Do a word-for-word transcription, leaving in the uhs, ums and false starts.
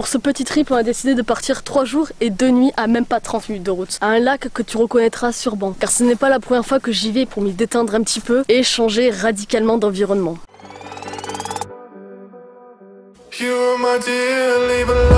Pour ce petit trip, on a décidé de partir trois jours et deux nuits à même pas trente minutes de route, à un lac que tu reconnaîtras sûrement, car ce n'est pas la première fois que j'y vais pour m'y détendre un petit peu et changer radicalement d'environnement. You, my dear, leave a